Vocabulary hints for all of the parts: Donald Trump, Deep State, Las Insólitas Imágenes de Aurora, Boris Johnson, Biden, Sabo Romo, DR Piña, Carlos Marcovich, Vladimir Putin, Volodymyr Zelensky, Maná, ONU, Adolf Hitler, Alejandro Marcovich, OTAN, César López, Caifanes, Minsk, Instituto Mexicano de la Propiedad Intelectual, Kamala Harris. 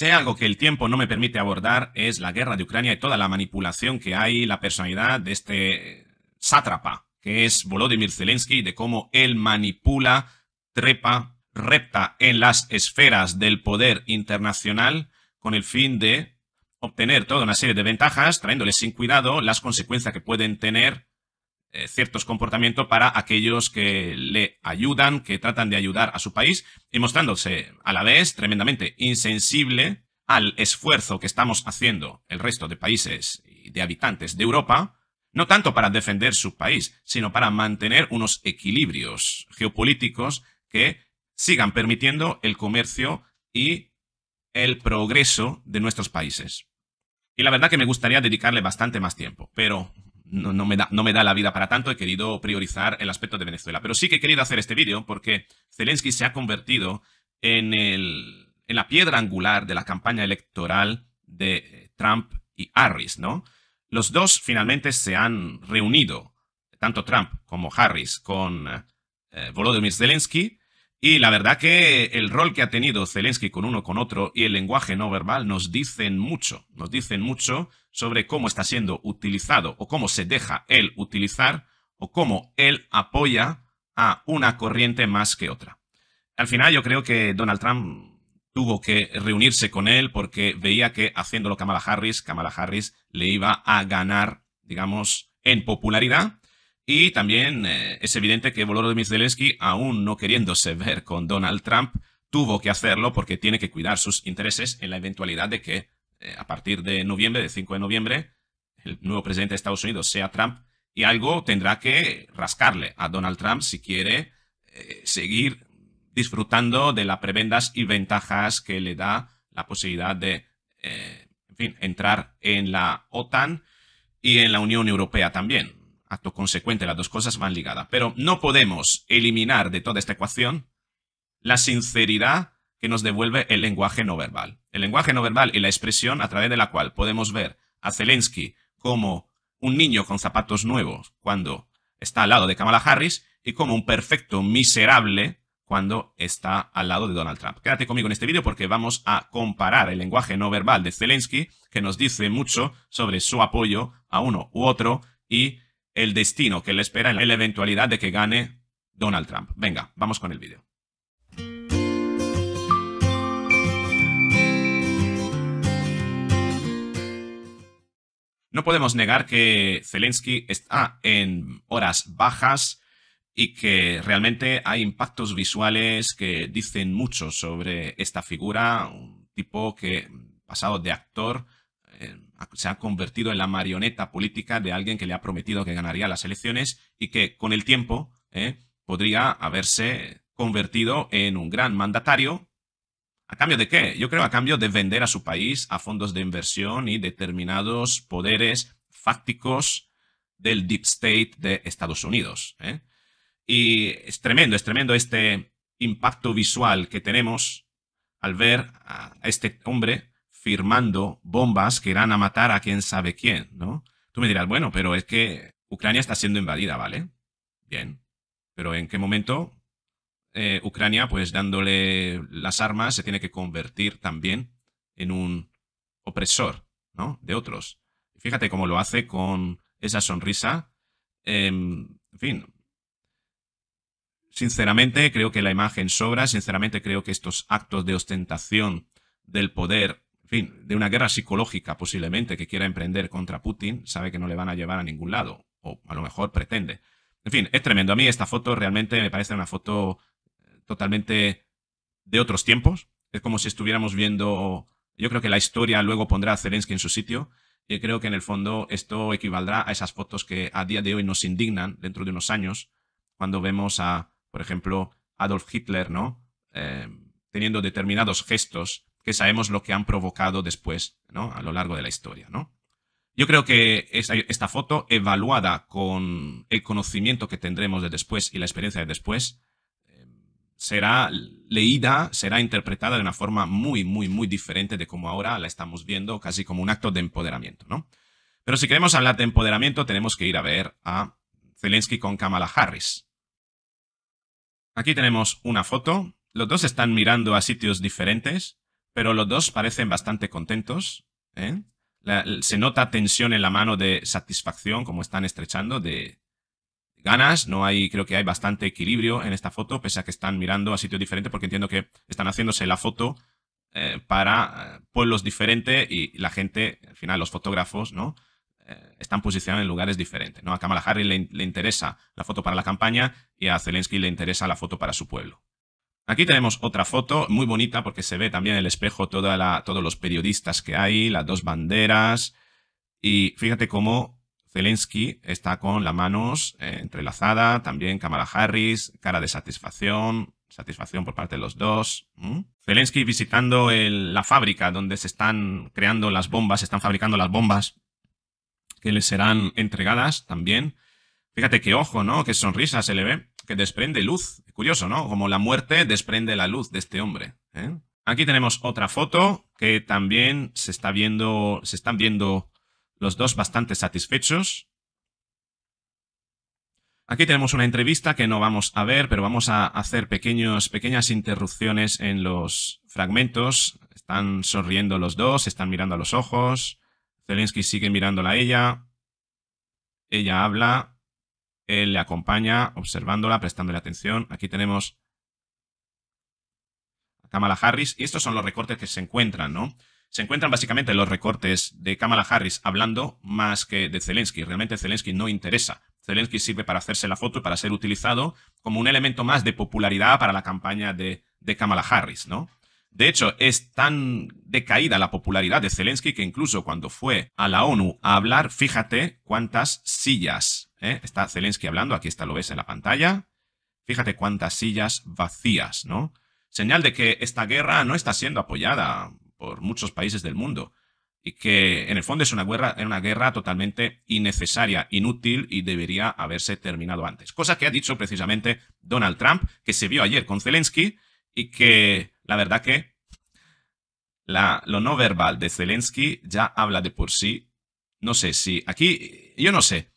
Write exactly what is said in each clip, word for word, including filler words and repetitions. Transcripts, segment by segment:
Si hay algo que el tiempo no me permite abordar es la guerra de Ucrania y toda la manipulación que hay, la personalidad de este sátrapa, que es Volodymyr Zelensky, de cómo él manipula, trepa, repta en las esferas del poder internacional con el fin de obtener toda una serie de ventajas, trayéndoles sin cuidado las consecuencias que pueden tener eh, ciertos comportamientos para aquellos que le ayudan, que tratan de ayudar a su país, y mostrándose a la vez tremendamente insensible al esfuerzo que estamos haciendo el resto de países y de habitantes de Europa, no tanto para defender su país, sino para mantener unos equilibrios geopolíticos que sigan permitiendo el comercio y el progreso de nuestros países. Y la verdad que me gustaría dedicarle bastante más tiempo, pero no, no, me da, no me da la vida para tanto. He querido priorizar el aspecto de Venezuela. Pero sí que he querido hacer este vídeo porque Zelensky se ha convertido en, el, en la piedra angular de la campaña electoral de Trump y Harris, ¿no? Los dos finalmente se han reunido, tanto Trump como Harris, con eh, Volodymyr Zelensky. Y la verdad que el rol que ha tenido Zelensky con uno, con otro y el lenguaje no verbal nos dicen mucho. Nos dicen mucho sobre cómo está siendo utilizado o cómo se deja él utilizar o cómo él apoya a una corriente más que otra. Al final yo creo que Donald Trump tuvo que reunirse con él porque veía que haciéndolo Kamala Harris, Kamala Harris le iba a ganar, digamos, en popularidad. Y también eh, es evidente que Volodymyr Zelensky, aún no queriéndose ver con Donald Trump, tuvo que hacerlo porque tiene que cuidar sus intereses en la eventualidad de que eh, a partir de noviembre, del cinco de noviembre, el nuevo presidente de Estados Unidos sea Trump, y algo tendrá que rascarle a Donald Trump si quiere eh, seguir disfrutando de las prebendas y ventajas que le da la posibilidad de eh, en fin, entrar en la OTAN y en la Unión Europea también. Acto consecuente, las dos cosas van ligadas. Pero no podemos eliminar de toda esta ecuación la sinceridad que nos devuelve el lenguaje no verbal. El lenguaje no verbal y la expresión a través de la cual podemos ver a Zelensky como un niño con zapatos nuevos cuando está al lado de Kamala Harris y como un perfecto miserable cuando está al lado de Donald Trump. Quédate conmigo en este vídeo porque vamos a comparar el lenguaje no verbal de Zelensky, que nos dice mucho sobre su apoyo a uno u otro y el destino que le espera en la eventualidad de que gane Donald Trump. Venga, vamos con el vídeo. No podemos negar que Zelensky está en horas bajas y que realmente hay impactos visuales que dicen mucho sobre esta figura, un tipo que, pasado de actor, se ha convertido en la marioneta política de alguien que le ha prometido que ganaría las elecciones y que con el tiempo eh, podría haberse convertido en un gran mandatario. ¿A cambio de qué? Yo creo a cambio de vender a su país a fondos de inversión y determinados poderes fácticos del Deep State de Estados Unidos. ¿eh? Y es tremendo, es tremendo este impacto visual que tenemos al ver a este hombre firmando bombas que irán a matar a quién sabe quién, ¿no? Tú me dirás, bueno, pero es que Ucrania está siendo invadida, ¿vale? Bien. Pero ¿en qué momento eh, Ucrania, pues dándole las armas, se tiene que convertir también en un opresor, ¿no? De otros. Fíjate cómo lo hace con esa sonrisa. Eh, en fin. Sinceramente, creo que la imagen sobra. Sinceramente, creo que estos actos de ostentación del poder, en fin, de una guerra psicológica posiblemente que quiera emprender contra Putin, sabe que no le van a llevar a ningún lado, o a lo mejor pretende. En fin, es tremendo. A mí esta foto realmente me parece una foto totalmente de otros tiempos. Es como si estuviéramos viendo, yo creo que la historia luego pondrá a Zelensky en su sitio, y creo que en el fondo esto equivaldrá a esas fotos que a día de hoy nos indignan dentro de unos años, cuando vemos a, por ejemplo, Adolf Hitler, ¿no? Eh, teniendo determinados gestos que sabemos lo que han provocado después, ¿no? A lo largo de la historia, ¿no? Yo creo que esta, esta foto, evaluada con el conocimiento que tendremos de después y la experiencia de después, eh, será leída, será interpretada de una forma muy, muy, muy diferente de como ahora la estamos viendo, casi como un acto de empoderamiento, ¿no? Pero si queremos hablar de empoderamiento, tenemos que ir a ver a Zelensky con Kamala Harris. Aquí tenemos una foto. Los dos están mirando a sitios diferentes, pero los dos parecen bastante contentos, ¿eh? La, se nota tensión en la mano de satisfacción, como están estrechando, de ganas. No hay, creo que hay bastante equilibrio en esta foto, pese a que están mirando a sitios diferentes, porque entiendo que están haciéndose la foto eh, para pueblos diferentes y la gente, al final los fotógrafos, ¿no? Eh, están posicionados en lugares diferentes, ¿no? A Kamala Harris le, le interesa la foto para la campaña y a Zelensky le interesa la foto para su pueblo. Aquí tenemos otra foto muy bonita porque se ve también en el espejo toda la, todos los periodistas que hay, las dos banderas. Y fíjate cómo Zelensky está con las manos eh, entrelazadas, también Kamala Harris, cara de satisfacción, satisfacción por parte de los dos. ¿Mm? Zelensky visitando el, la fábrica donde se están creando las bombas, se están fabricando las bombas que les serán entregadas también. Fíjate qué ojo, ¿no? Qué sonrisa se le ve, que desprende luz. Curioso, ¿no? Como la muerte desprende la luz de este hombre, ¿eh? Aquí tenemos otra foto que también se está viendo, se están viendo los dos bastante satisfechos. Aquí tenemos una entrevista que no vamos a ver, pero vamos a hacer pequeños, pequeñas interrupciones en los fragmentos. Están sonriendo los dos, están mirando a los ojos. Zelensky sigue mirándola a ella. Ella habla. Él le acompaña, observándola, prestándole atención. Aquí tenemos a Kamala Harris. Y estos son los recortes que se encuentran, ¿no? Se encuentran básicamente los recortes de Kamala Harris hablando más que de Zelensky. Realmente Zelensky no interesa. Zelensky sirve para hacerse la foto y para ser utilizado como un elemento más de popularidad para la campaña de, de Kamala Harris, ¿no? De hecho, es tan decaída la popularidad de Zelensky que incluso cuando fue a la ONU a hablar, fíjate cuántas sillas... ¿Eh? Está Zelensky hablando, aquí está, lo ves en la pantalla. Fíjate cuántas sillas vacías, ¿no? Señal de que esta guerra no está siendo apoyada por muchos países del mundo y que en el fondo es una guerra, una guerra totalmente innecesaria, inútil y debería haberse terminado antes. Cosa que ha dicho precisamente Donald Trump, que se vio ayer con Zelensky y que la verdad que la, lo no verbal de Zelensky ya habla de por sí. No sé si aquí, yo no sé.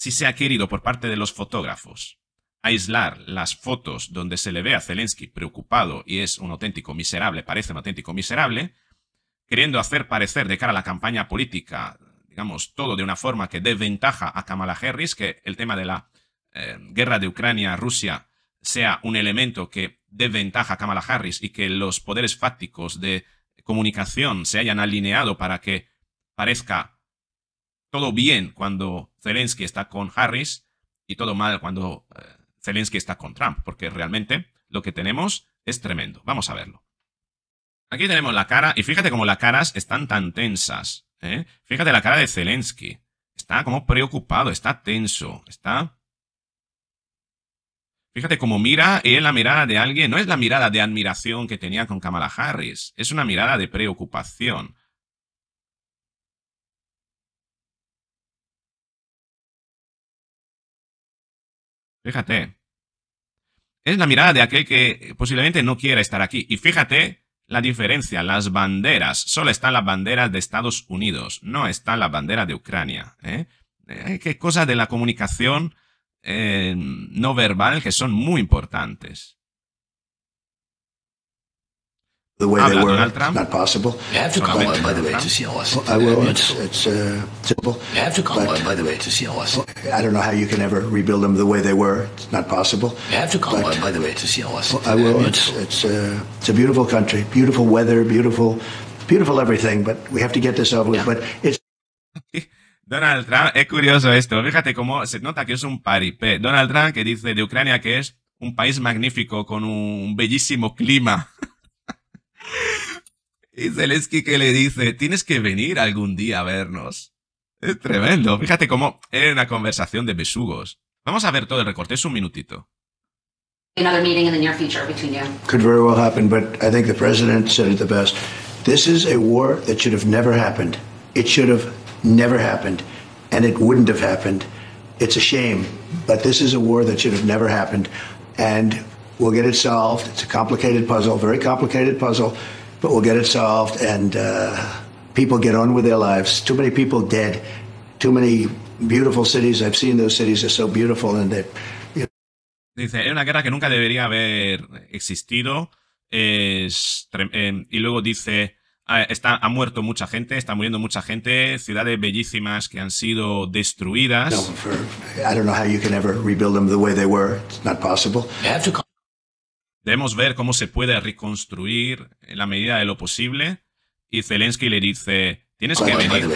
Si se ha querido por parte de los fotógrafos aislar las fotos donde se le ve a Zelensky preocupado y es un auténtico miserable, parece un auténtico miserable, queriendo hacer parecer de cara a la campaña política, digamos, todo de una forma que dé ventaja a Kamala Harris, que el tema de la eh, guerra de Ucrania-Rusia sea un elemento que dé ventaja a Kamala Harris y que los poderes fácticos de comunicación se hayan alineado para que parezca todo bien cuando Zelensky está con Harris y todo mal cuando eh, Zelensky está con Trump, porque realmente lo que tenemos es tremendo. Vamos a verlo. Aquí tenemos la cara y fíjate cómo las caras están tan tensas, ¿eh? Fíjate la cara de Zelensky. Está como preocupado, está tenso, está... Fíjate cómo mira y es la mirada de alguien, no es la mirada de admiración que tenía con Kamala Harris, es una mirada de preocupación. Fíjate, es la mirada de aquel que posiblemente no quiera estar aquí. Y fíjate la diferencia, las banderas, solo están las banderas de Estados Unidos, no están las banderas de Ucrania, ¿eh? Eh, qué cosas de la comunicación eh, no verbal que son muy importantes. Habla Donald Trump. Donald Trump, es curioso esto. Fíjate cómo se nota que es un paripé. Donald Trump que dice de Ucrania que es un país magnífico con un bellísimo clima. Y Zelensky que le dice, tienes que venir algún día a vernos. Es tremendo. Fíjate cómo era una conversación de besugos. Vamos a ver todo el recorte, es un minutito. Another meeting in the near future between you. Could very well happen, but I think the president said it the best. This is a war that should have never happened. It should have never happened, and it wouldn't have happened. It's a shame, but this is a war that should have never happened, and we'll get it solved. It's a complicated puzzle, very complicated puzzle. But we'll get it solved and uh, people get on with their lives. Too many people dead. Too many beautiful cities. I've seen those cities are so beautiful and that, you know. Dice, es una guerra que nunca debería haber existido. es, eh, y luego dice, está, ha muerto mucha gente, está muriendo mucha gente, ciudades bellísimas que han sido destruidas. Debemos ver cómo se puede reconstruir en la medida de lo posible. Y Zelensky le dice, tienes que venir.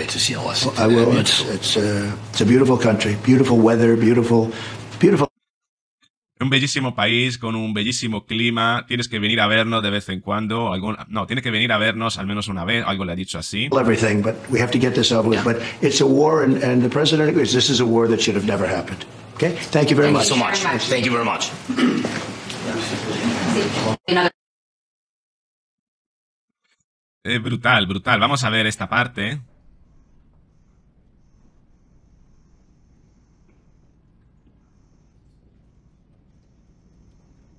Un bellísimo país con un bellísimo clima. Tienes que venir a vernos de vez en cuando. Algún, no, tienes que venir a vernos al menos una vez. Algo le ha dicho así. Eh, brutal, brutal. Vamos a ver esta parte.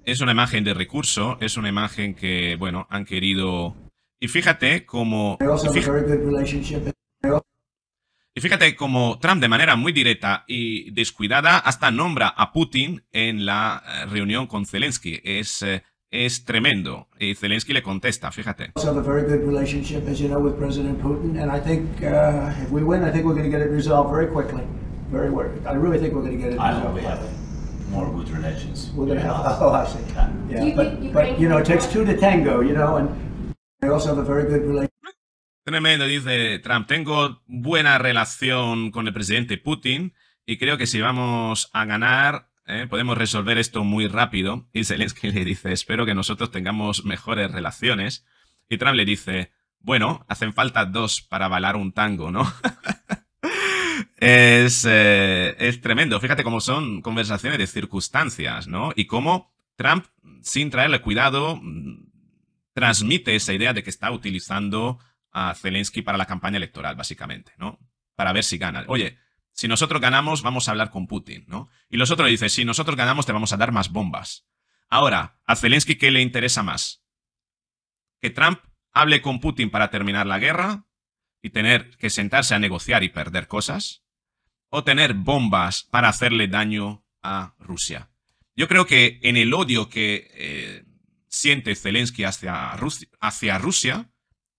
Es una imagen de recurso, es una imagen que, bueno, han querido... Y fíjate como... Y fíjate, y fíjate como Trump, de manera muy directa y descuidada, hasta nombra a Putin en la reunión con Zelensky. Es... Eh, Es tremendo. Y Zelensky le contesta, fíjate. Tremendo, dice Trump. Tengo buena relación con el presidente Putin y creo que si vamos a ganar... Eh, podemos resolver esto muy rápido. Y Zelensky le dice, espero que nosotros tengamos mejores relaciones. Y Trump le dice, bueno, hacen falta dos para bailar un tango, ¿no? es, eh, es tremendo. Fíjate cómo son conversaciones de circunstancias, ¿no? Y cómo Trump, sin traerle cuidado, transmite esa idea de que está utilizando a Zelensky para la campaña electoral, básicamente, ¿no? Para ver si gana. Oye, si nosotros ganamos, vamos a hablar con Putin, ¿no? Y los otros le dicen, si nosotros ganamos, te vamos a dar más bombas. Ahora, a Zelensky, ¿qué le interesa más? ¿Que Trump hable con Putin para terminar la guerra y tener que sentarse a negociar y perder cosas? ¿O tener bombas para hacerle daño a Rusia? Yo creo que en el odio que eh, siente Zelensky hacia Rusia, hacia Rusia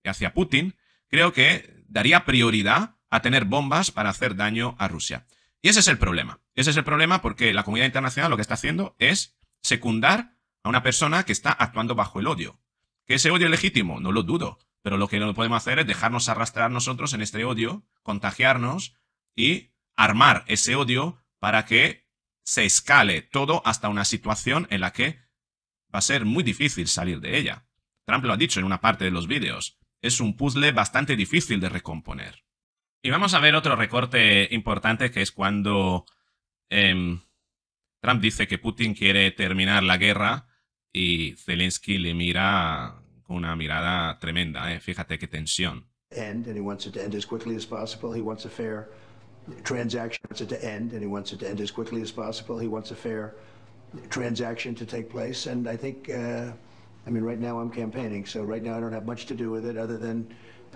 y hacia Putin, creo que daría prioridad a tener bombas para hacer daño a Rusia. Y ese es el problema. Ese es el problema porque la comunidad internacional lo que está haciendo es secundar a una persona que está actuando bajo el odio. ¿Que ese odio es legítimo? No lo dudo. Pero lo que no podemos hacer es dejarnos arrastrar nosotros en este odio, contagiarnos y armar ese odio para que se escale todo hasta una situación en la que va a ser muy difícil salir de ella. Trump lo ha dicho en una parte de los vídeos. Es un puzzle bastante difícil de recomponer. Y vamos a ver otro recorte importante, que es cuando eh, Trump dice que Putin quiere terminar la guerra y Zelensky le mira con una mirada tremenda. Eh. Fíjate qué tensión.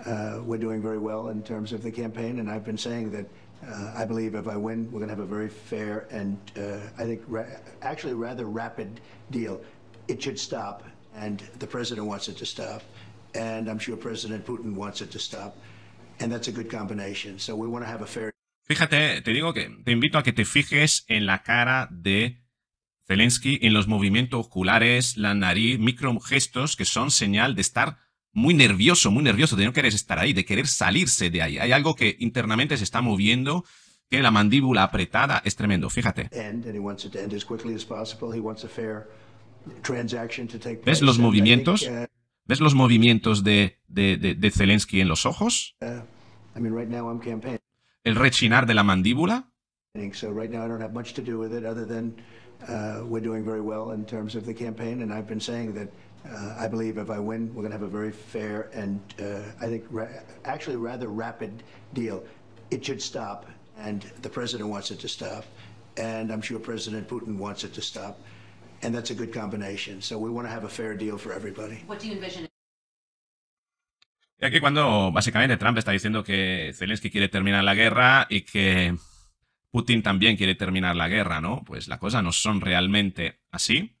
Uh, we're doing very well in terms of the campaign, and I've been saying that uh, I believe if I win, we're going to have a very fair and uh, I think ra actually rather rapid deal. It should stop, and the president wants it to stop, and I'm sure President Putin wants it to stop, and that's a good combination. So we want to have a fair. Fíjate, te digo que te invito a que te fijes en la cara de Zelensky, en los movimientos oculares, la nariz, microgestos que son señal de estar muy nervioso, muy nervioso de no querer estar ahí, de querer salirse de ahí. Hay algo que internamente se está moviendo, tiene la mandíbula apretada, es tremendo, fíjate. ¿Ves los movimientos? ¿Ves los movimientos de, de, de, de Zelensky en los ojos? ¿El rechinar de la mandíbula? Uh, I believe if I win, we're going to have a very fair and uh, I think ra actually rather rapid deal. It should stop, and the president wants it to stop, and I'm sure President Putin wants it to stop, and that's a good combination. So we want to have a fair deal for everybody. What do you envision? Y aquí cuando básicamente Trump está diciendo que Zelensky quiere terminar la guerra y que Putin también quiere terminar la guerra, ¿no? Pues las cosas no son realmente así.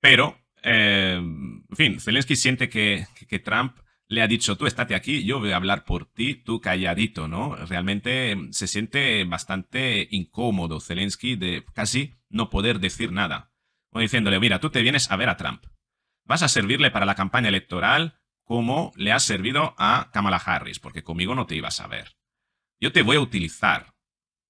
Pero Eh, en fin, Zelensky siente que, que Trump le ha dicho, tú estate aquí, yo voy a hablar por ti, tú calladito, ¿no? Realmente se siente bastante incómodo Zelensky de casi no poder decir nada. O diciéndole, mira, tú te vienes a ver a Trump. Vas a servirle para la campaña electoral como le has servido a Kamala Harris, porque conmigo no te ibas a ver. Yo te voy a utilizar,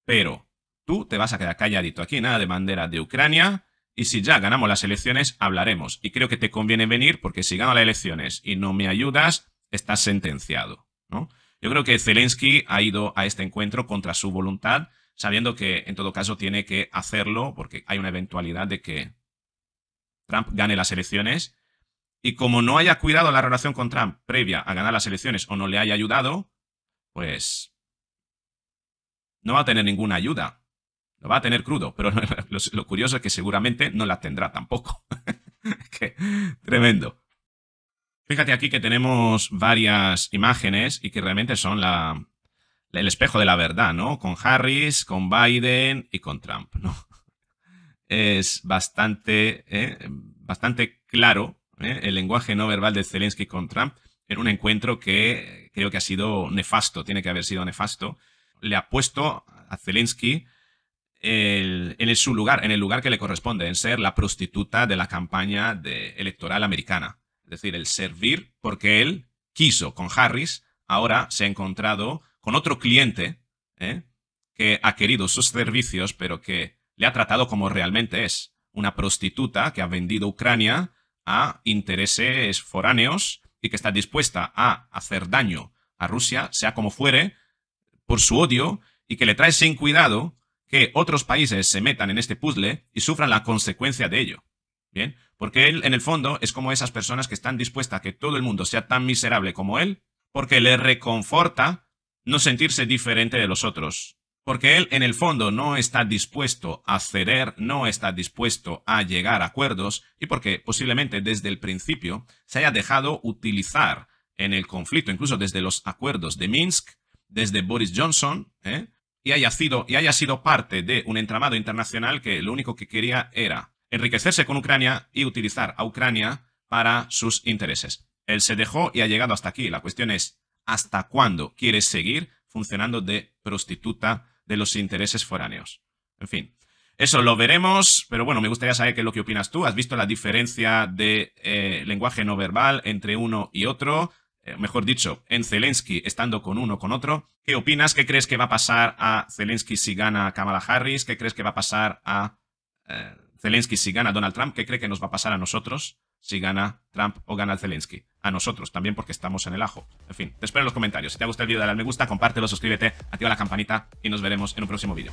pero tú te vas a quedar calladito aquí, nada de bandera de Ucrania. Y si ya ganamos las elecciones, hablaremos. Y creo que te conviene venir porque si gano las elecciones y no me ayudas, estás sentenciado, ¿no? Yo creo que Zelensky ha ido a este encuentro contra su voluntad, sabiendo que en todo caso tiene que hacerlo porque hay una eventualidad de que Trump gane las elecciones. Y como no haya cuidado la relación con Trump previa a ganar las elecciones o no le haya ayudado, pues no va a tener ninguna ayuda. Lo va a tener crudo, pero lo, lo curioso es que seguramente no la tendrá tampoco. Que, tremendo. Fíjate aquí que tenemos varias imágenes y que realmente son la, el espejo de la verdad, ¿no? Con Harris, con Biden y con Trump, ¿no? Es bastante, eh, bastante claro eh, el lenguaje no verbal de Zelensky con Trump en un encuentro que creo que ha sido nefasto, tiene que haber sido nefasto. Le ha puesto a Zelensky El, en el, su lugar, en el lugar que le corresponde, en ser la prostituta de la campaña de, electoral americana. Es decir, el servir porque él quiso con Harris, ahora se ha encontrado con otro cliente ¿eh? que ha querido sus servicios, pero que le ha tratado como realmente es, una prostituta que ha vendido Ucrania a intereses foráneos y que está dispuesta a hacer daño a Rusia, sea como fuere, por su odio y que le trae sin cuidado que otros países se metan en este puzzle y sufran la consecuencia de ello. ¿Bien? Porque él, en el fondo, es como esas personas que están dispuestas a que todo el mundo sea tan miserable como él, porque le reconforta no sentirse diferente de los otros. Porque él, en el fondo, no está dispuesto a ceder, no está dispuesto a llegar a acuerdos, y porque posiblemente desde el principio se haya dejado utilizar en el conflicto, incluso desde los acuerdos de Minsk, desde Boris Johnson, ¿eh? Y haya, sido, y haya sido parte de un entramado internacional que lo único que quería era enriquecerse con Ucrania y utilizar a Ucrania para sus intereses. Él se dejó y ha llegado hasta aquí. La cuestión es, ¿hasta cuándo quiere seguir funcionando de prostituta de los intereses foráneos? En fin, eso lo veremos, pero bueno, me gustaría saber qué es lo que opinas tú. ¿Has visto la diferencia de eh, lenguaje no verbal entre uno y otro? Mejor dicho, en Zelensky, estando con uno o con otro. ¿Qué opinas? ¿Qué crees que va a pasar a Zelensky si gana Kamala Harris? ¿Qué crees que va a pasar a eh, Zelensky si gana Donald Trump? ¿Qué crees que nos va a pasar a nosotros si gana Trump o gana Zelensky? A nosotros también, porque estamos en el ajo. En fin, te espero en los comentarios. Si te ha gustado el video, dale al me gusta, compártelo, suscríbete, activa la campanita y nos veremos en un próximo vídeo.